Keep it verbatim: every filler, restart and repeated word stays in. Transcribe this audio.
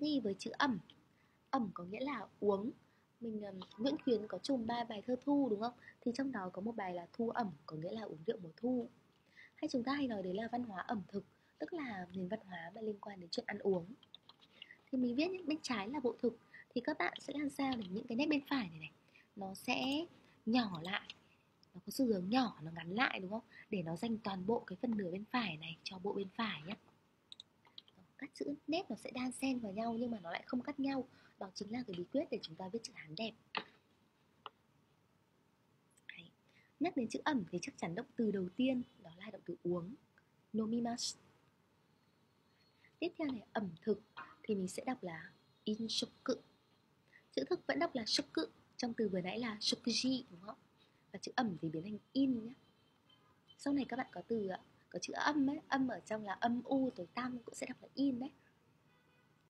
chữ y với chữ ẩm. Ẩm có nghĩa là uống. Mình Nguyễn Khuyến có trùng ba bài thơ thu đúng không? Thì trong đó có một bài là thu ẩm, có nghĩa là uống rượu mùa thu. Hay chúng ta hay nói đấy là văn hóa ẩm thực, tức là nền văn hóa mà liên quan đến chuyện ăn uống. Thì mình viết bên trái là bộ thực, thì các bạn sẽ làm sao để những cái nét bên phải này này nó sẽ nhỏ lại, nó có xu hướng nhỏ, nó ngắn lại đúng không? Để nó dành toàn bộ cái phần nửa bên phải này cho bộ bên phải nhé. Các chữ nét nó sẽ đan xen vào nhau nhưng mà nó lại không cắt nhau. Đó chính là cái bí quyết để chúng ta viết chữ Hán đẹp. Đấy. Nhắc đến chữ ẩm thì chắc chắn động từ đầu tiên đó là động từ uống, nomimasu. Tiếp theo này, ẩm thực thì mình sẽ đọc là INSHOKU. Chữ thực vẫn đọc là SHOKU, trong từ vừa nãy là SHOKUJI đúng không? Và chữ ẩm thì biến thành IN nhé. Sau này các bạn có từ có chữ âm ấy, âm ở trong là âm u tối tăm cũng sẽ đọc là IN đấy.